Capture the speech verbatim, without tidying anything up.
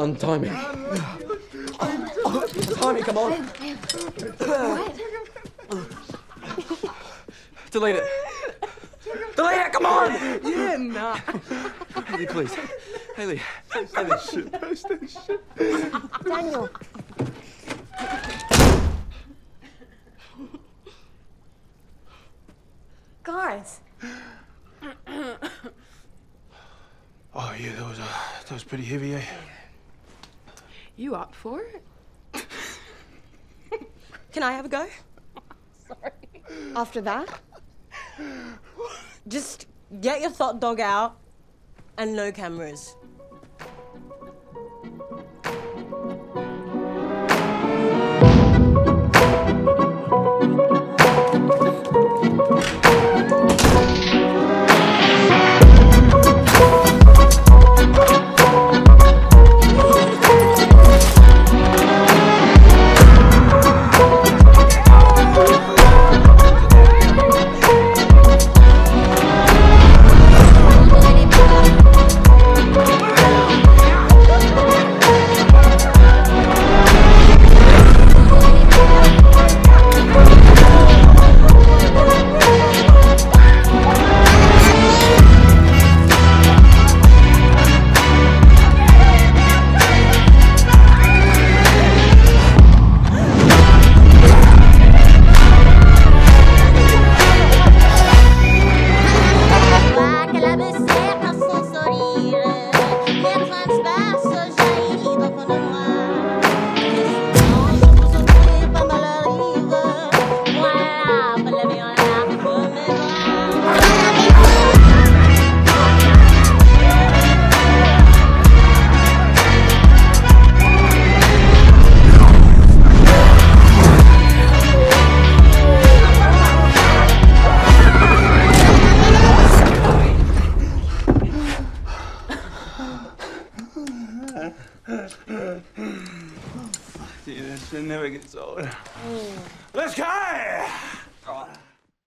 Untie me. Oh, oh, untie me, come on. What? Delete it. Delete it, come on! Yeah, nah. Hayley, please. Hayley. Post that shit. Post that shit. Daniel. Guys. Oh, yeah, that was, uh, that was pretty heavy, eh? You up for it? Can I have a go? Sorry. After that, just get your thought dog out and no cameras. This shit never gets old. Mm. Let's go!